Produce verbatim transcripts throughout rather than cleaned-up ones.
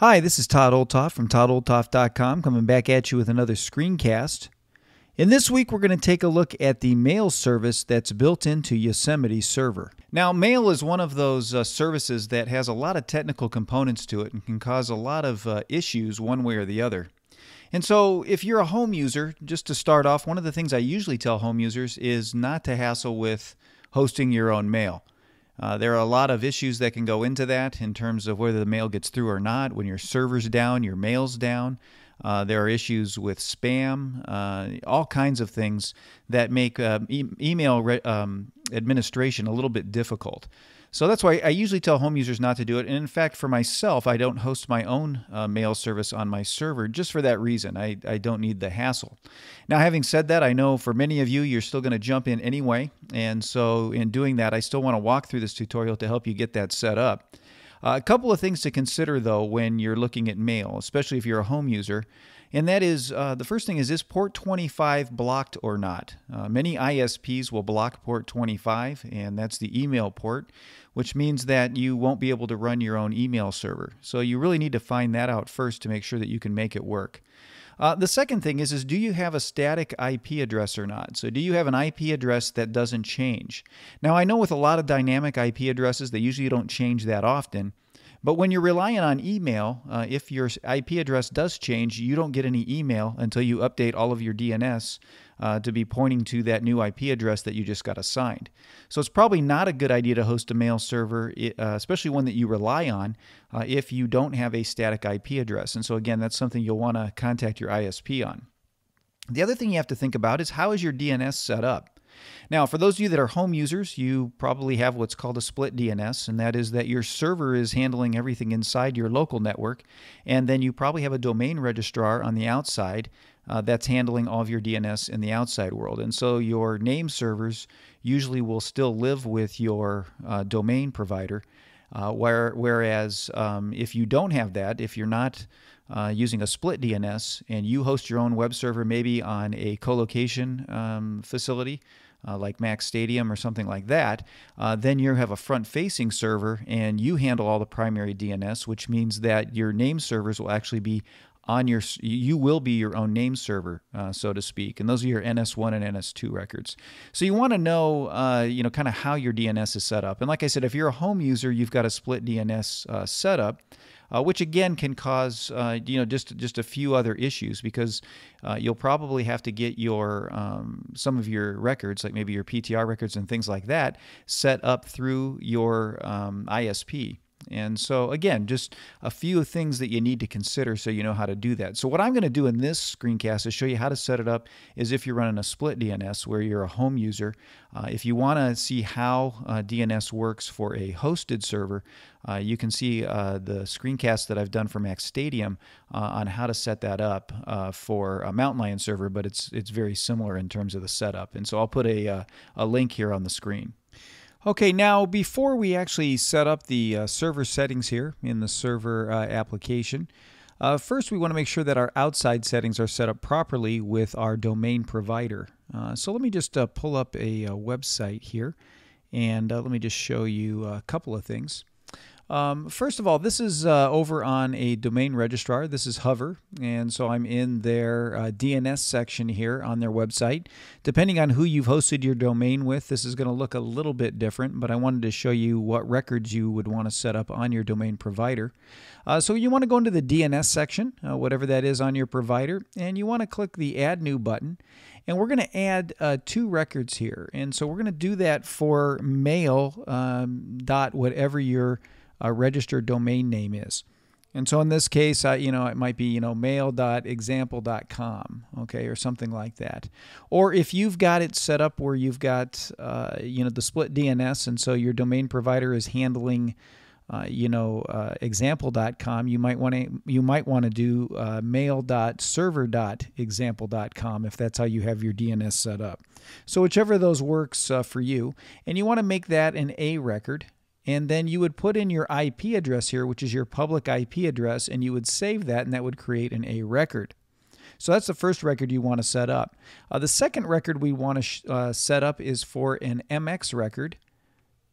Hi, this is Todd Olthoff from Todd Olthoff dot com coming back at you with another screencast. And this week we're going to take a look at the mail service that's built into Yosemite Server. Now, mail is one of those uh, services that has a lot of technical components to it and can cause a lot of uh, issues one way or the other. And so if you're a home user, just to start off, one of the things I usually tell home users is not to hassle with hosting your own mail. Uh, there are a lot of issues that can go into that in terms of whether the mail gets through or not. When your server's down, your mail's down. Uh, there are issues with spam, uh, all kinds of things that make uh, e email re um, administration a little bit difficult. So that's why I usually tell home users not to do it. And in fact, for myself, I don't host my own uh, mail service on my server just for that reason. I, I don't need the hassle. Now, having said that, I know for many of you, you're still going to jump in anyway. And so in doing that, I still want to walk through this tutorial to help you get that set up. Uh, a couple of things to consider, though, when you're looking at mail, especially if you're a home user, and that is, uh, the first thing is, is port twenty-five blocked or not? Uh, many I S Ps will block port twenty-five, and that's the email port, which means that you won't be able to run your own email server. So you really need to find that out first to make sure that you can make it work. Uh, the second thing is, is do you have a static I P address or not? So do you have an I P address that doesn't change? Now, I know with a lot of dynamic I P addresses, they usually don't change that often. But when you're relying on email, uh, if your I P address does change, you don't get any email until you update all of your D N S uh, to be pointing to that new I P address that you just got assigned. So it's probably not a good idea to host a mail server, uh, especially one that you rely on, uh, if you don't have a static I P address. And so again, that's something you'll want to contact your I S P on. The other thing you have to think about is, how is your D N S set up? Now, for those of you that are home users, you probably have what's called a split D N S, and that is that your server is handling everything inside your local network, and then you probably have a domain registrar on the outside uh, that's handling all of your D N S in the outside world. And so your name servers usually will still live with your uh, domain provider, uh, where, whereas um, if you don't have that, if you're not Uh, using a split D N S and you host your own web server, maybe on a co-location um, facility uh, like Mac Stadium or something like that, uh, then you have a front-facing server and you handle all the primary D N S, which means that your name servers will actually be on your, you will be your own name server, uh, so to speak, and those are your N S one and N S two records. So you want to know, uh, you know, kind of how your D N S is set up. And like I said, if you're a home user, you've got a split D N S uh, setup, uh, which again can cause, uh, you know, just just a few other issues, because uh, you'll probably have to get your um, some of your records, like maybe your P T R records and things like that, set up through your um, I S P. And so, again, just a few things that you need to consider so you know how to do that. So what I'm going to do in this screencast is show you how to set it up as if you're running a split D N S where you're a home user. Uh, if you want to see how uh, D N S works for a hosted server, uh, you can see uh, the screencast that I've done for Mac Stadium uh, on how to set that up uh, for a Mountain Lion server, but it's, it's very similar in terms of the setup. And so I'll put a, uh, a link here on the screen. Okay, now before we actually set up the uh, server settings here in the server uh, application, uh, first we want to make sure that our outside settings are set up properly with our domain provider. Uh, so let me just uh, pull up a, a website here, and uh, let me just show you a couple of things. Um, first of all, this is uh, over on a domain registrar. This is Hover, and so I'm in their uh, D N S section here on their website. Depending on who you've hosted your domain with, this is going to look a little bit different, but I wanted to show you what records you would want to set up on your domain provider. Uh, so you want to go into the D N S section, uh, whatever that is on your provider, and you want to click the Add New button. And we're going to add uh, two records here, and so we're going to do that for mail um, dot whatever your uh, registered domain name is. And so in this case, I, you know, it might be, you know, mail dot example dot com, okay, or something like that. Or if you've got it set up where you've got, uh, you know, the split D N S, and so your domain provider is handling, uh, you know, uh, example dot com, you might want to you might want to do uh, mail dot server dot example dot com if that's how you have your D N S set up. So whichever of those works uh, for you, and you want to make that an A record. And then you would put in your I P address here, which is your public I P address, and you would save that, and that would create an A record. So that's the first record you want to set up. Uh, the second record we want to sh uh, set up is for an M X record,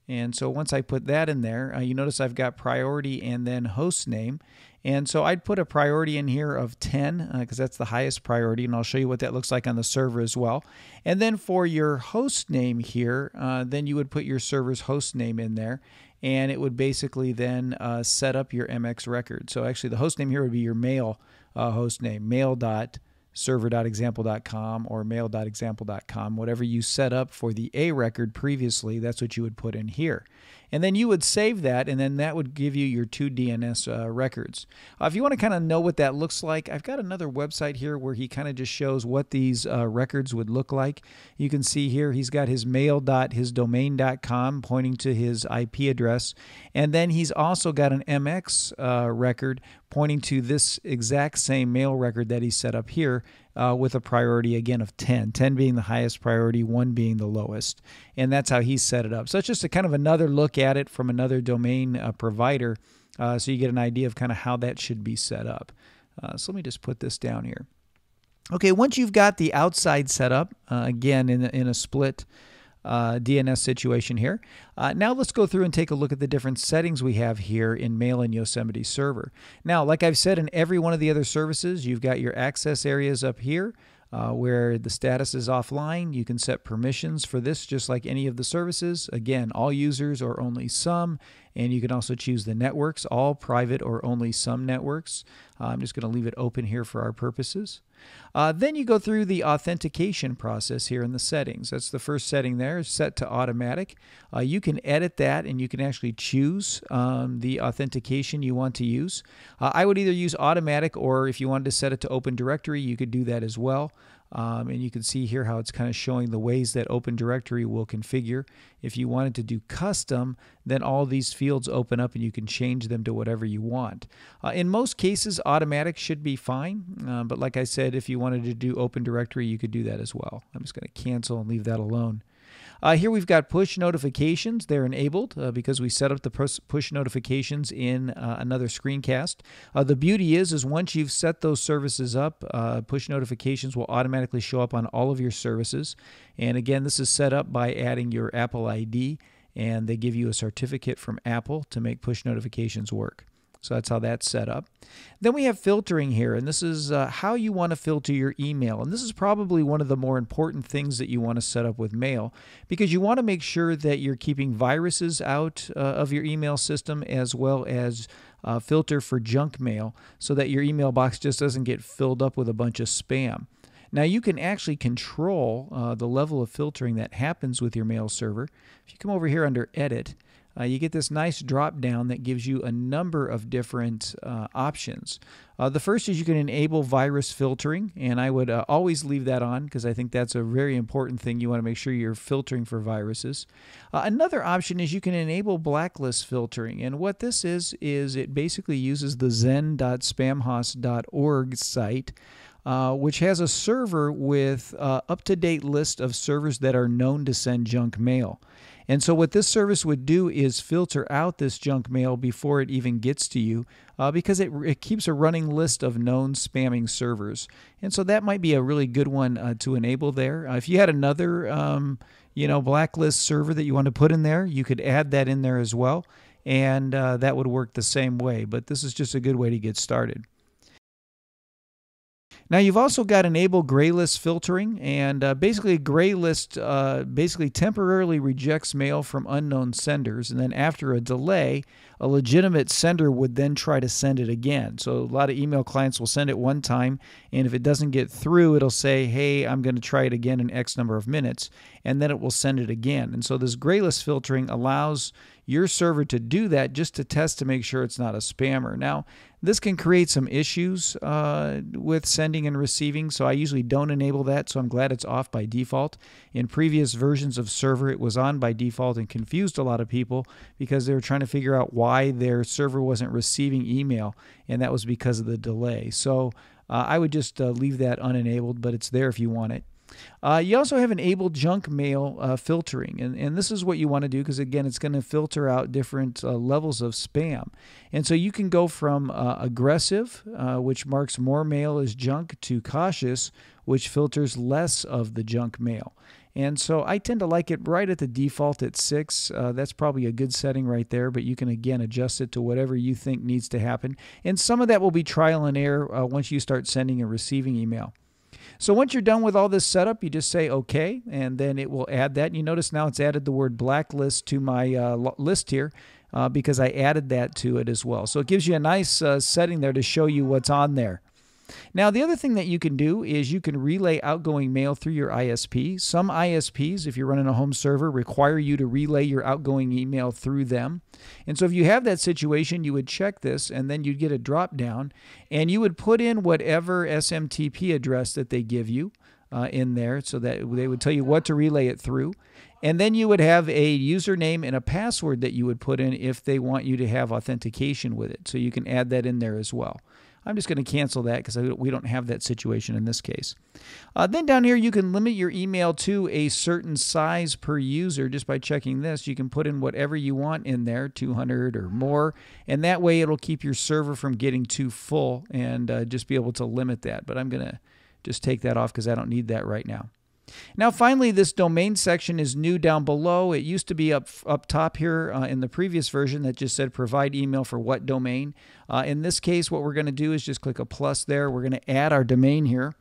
And so once I put that in there, uh, you notice I've got priority and then host name. And so I'd put a priority in here of ten because uh, that's the highest priority, and I'll show you what that looks like on the server as well. And then for your host name here, uh, then you would put your server's host name in there, and it would basically then uh, set up your M X record. So actually the host name here would be your mail uh, host name, mail dot server dot example dot com or mail dot example dot com, whatever you set up for the A record previously, that's what you would put in here. And then you would save that, and then that would give you your two D N S uh, records. Uh, if you want to kind of know what that looks like, I've got another website here where he kind of just shows what these uh, records would look like. You can see here he's got his mail dot his domain dot com pointing to his I P address, and then he's also got an M X uh, record pointing to this exact same mail record that he set up here uh, with a priority, again, of ten. ten being the highest priority, one being the lowest. And that's how he set it up. So it's just a kind of another look at it from another domain uh, provider, uh, so you get an idea of kind of how that should be set up. Uh, so let me just put this down here. Okay, once you've got the outside set up, uh, again, in, in a split Uh, D N S situation here. Uh, now let's go through and take a look at the different settings we have here in Mail and Yosemite Server. Now, like I've said, in every one of the other services, you've got your access areas up here uh, where the status is offline. You can set permissions for this just like any of the services. Again, all users or only some. And you can also choose the networks, all private or only some networks. Uh, I'm just going to leave it open here for our purposes. Uh, then you go through the authentication process here in the settings. That's the first setting there, set to automatic. Uh, you can edit that, and you can actually choose um, the authentication you want to use. Uh, I would either use automatic, or if you wanted to set it to Open Directory, you could do that as well. Um, and you can see here how it's kind of showing the ways that Open Directory will configure. If you wanted to do custom, then all these fields open up and you can change them to whatever you want. Uh, in most cases, automatic should be fine, uh, but like I said, if you wanted to do Open Directory, you could do that as well. I'm just going to cancel and leave that alone. Uh, here we've got push notifications. They're enabled uh, because we set up the push notifications in uh, another screencast. Uh, the beauty is, is once you've set those services up, uh, push notifications will automatically show up on all of your services. And again, this is set up by adding your Apple I D, and they give you a certificate from Apple to make push notifications work. So that's how that's set up. Then we have filtering here, and this is uh, how you want to filter your email. And this is probably one of the more important things that you want to set up with Mail, because you want to make sure that you're keeping viruses out uh, of your email system, as well as uh, filter for junk mail, so that your email box just doesn't get filled up with a bunch of spam. Now, you can actually control uh, the level of filtering that happens with your mail server. If you come over here under Edit, Uh, you get this nice drop down that gives you a number of different uh, options. Uh, the first is you can enable virus filtering, and I would uh, always leave that on because I think that's a very important thing. You want to make sure you're filtering for viruses. Uh, another option is you can enable blacklist filtering, and what this is, is it basically uses the zen dot spamhaus dot org site, Uh, which has a server with uh, up-to-date list of servers that are known to send junk mail. And so what this service would do is filter out this junk mail before it even gets to you, uh, because it, it keeps a running list of known spamming servers. And so that might be a really good one uh, to enable there. Uh, if you had another um, you know, blacklist server that you want to put in there, you could add that in there as well, and uh, that would work the same way. But this is just a good way to get started. Now, you've also got enable gray list filtering, and uh, basically gray list uh, basically temporarily rejects mail from unknown senders, and then after a delay, a legitimate sender would then try to send it again. So a lot of email clients will send it one time, and if it doesn't get through, it'll say, hey, I'm going to try it again in X number of minutes, and then it will send it again. And so this gray list filtering allows your server to do that just to test to make sure it's not a spammer. Now, this can create some issues uh, with sending and receiving, so I usually don't enable that, so I'm glad it's off by default. In previous versions of Server, it was on by default and confused a lot of people because they were trying to figure out why their server wasn't receiving email, and that was because of the delay. So uh, I would just uh, leave that unenabled, but it's there if you want it. Uh, you also have enabled junk mail uh, filtering, and, and this is what you want to do because, again, it's going to filter out different uh, levels of spam. And so you can go from uh, aggressive, uh, which marks more mail as junk, to cautious, which filters less of the junk mail. And so I tend to like it right at the default at six. Uh, that's probably a good setting right there, but you can again adjust it to whatever you think needs to happen. And some of that will be trial and error uh, once you start sending and receiving email. So once you're done with all this setup, you just say OK, and then it will add that. And you notice now it's added the word blacklist to my uh, list here uh, because I added that to it as well. So it gives you a nice uh, setting there to show you what's on there. Now, the other thing that you can do is you can relay outgoing mail through your I S P. Some I S Ps, if you're running a home server, require you to relay your outgoing email through them. And so if you have that situation, you would check this, and then you'd get a drop down, and you would put in whatever S M T P address that they give you uh, in there so that they would tell you what to relay it through. And then you would have a username and a password that you would put in if they want you to have authentication with it. So you can add that in there as well. I'm just going to cancel that because we don't have that situation in this case. Uh, then down here, you can limit your email to a certain size per user just by checking this. You can put in whatever you want in there, two hundred or more, and that way it'll keep your server from getting too full and uh, just be able to limit that. But I'm going to just take that off because I don't need that right now. Now finally, this domain section is new down below. It used to be up up top here uh, in the previous version that just said provide email for what domain. Uh, in this case, what we're going to do is just click a plus there. We're going to add our domain here,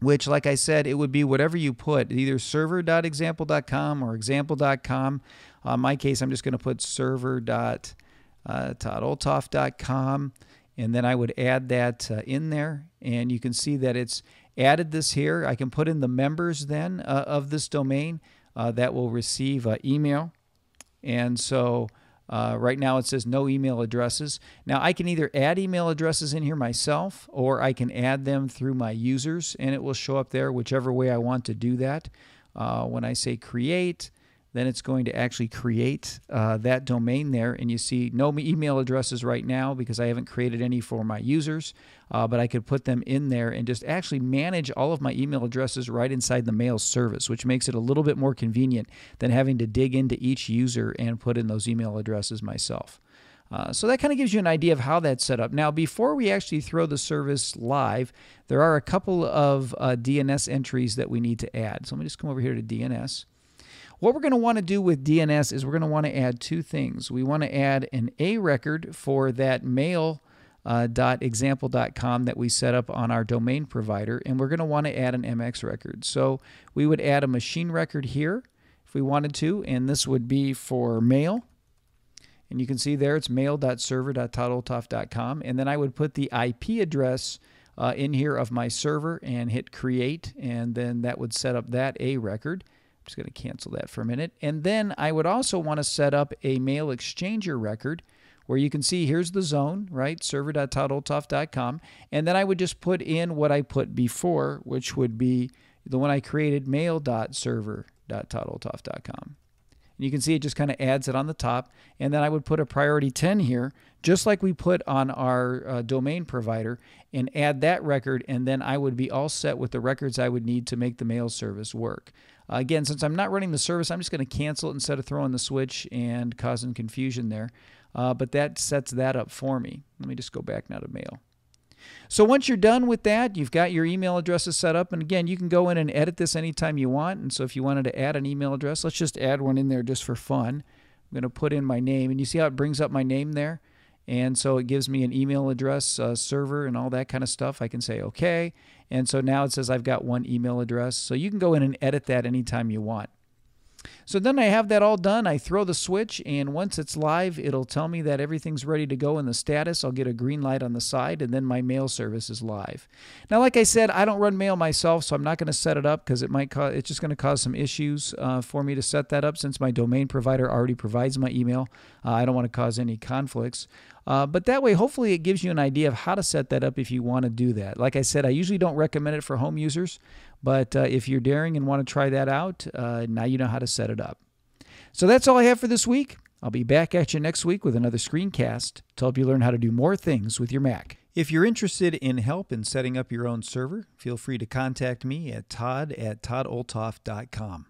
which, like I said, it would be whatever you put, either server dot example dot com or example dot com. Uh, in my case, I'm just going to put server dot todd olthoff dot com, and then I would add that uh, in there, and you can see that it's added this here. I can put in the members then uh, of this domain uh, that will receive uh, email. And so uh, right now it says no email addresses. Now I can either add email addresses in here myself, or I can add them through my users, and it will show up there whichever way I want to do that. Uh, when I say create, then it's going to actually create uh, that domain there. And you see no email addresses right now because I haven't created any for my users, uh, but I could put them in there and just actually manage all of my email addresses right inside the mail service, which makes it a little bit more convenient than having to dig into each user and put in those email addresses myself. Uh, so that kind of gives you an idea of how that's set up. Now, before we actually throw the service live, there are a couple of uh, D N S entries that we need to add. So let me just come over here to D N S. What we're going to want to do with D N S is we're going to want to add two things. We want to add an A record for that mail dot example dot com uh, that we set up on our domain provider, and we're going to want to add an M X record. So we would add a machine record here if we wanted to, and this would be for mail. And you can see there it's mail dot server dot todd olthoff dot com, and then I would put the I P address uh, in here of my server and hit create, and then that would set up that A record. Just going to cancel that for a minute. And then I would also want to set up a mail exchanger record where you can see here's the zone, right? server dot todd olthoff dot com. And then I would just put in what I put before, which would be the one I created, mail dot server dot todd olthoff dot com. And you can see it just kind of adds it on the top. And then I would put a priority ten here, just like we put on our uh, domain provider, and add that record. And then I would be all set with the records I would need to make the mail service work. Uh, again, since I'm not running the service, I'm just going to cancel it instead of throwing the switch and causing confusion there. Uh, but that sets that up for me. Let me just go back now to mail. So once you're done with that, you've got your email addresses set up. And again, you can go in and edit this anytime you want. And so if you wanted to add an email address, let's just add one in there just for fun. I'm going to put in my name. And you see how it brings up my name there? And so it gives me an email address, uh, server, and all that kind of stuff. I can say OK. And so now it says I've got one email address. So you can go in and edit that anytime you want. So then I have that all done. I throw the switch, and once it's live, it'll tell me that everything's ready to go in the status. I'll get a green light on the side, and then my mail service is live. Now, like I said, I don't run mail myself, so I'm not going to set it up because it might cause, it's just going to cause some issues uh, for me to set that up since my domain provider already provides my email. Uh, I don't want to cause any conflicts. Uh, but that way, hopefully, it gives you an idea of how to set that up if you want to do that. Like I said, I usually don't recommend it for home users, but uh, if you're daring and want to try that out, uh, now you know how to set it up. So that's all I have for this week. I'll be back at you next week with another screencast to help you learn how to do more things with your Mac. If you're interested in help in setting up your own server, feel free to contact me at todd at todd olthoff dot com.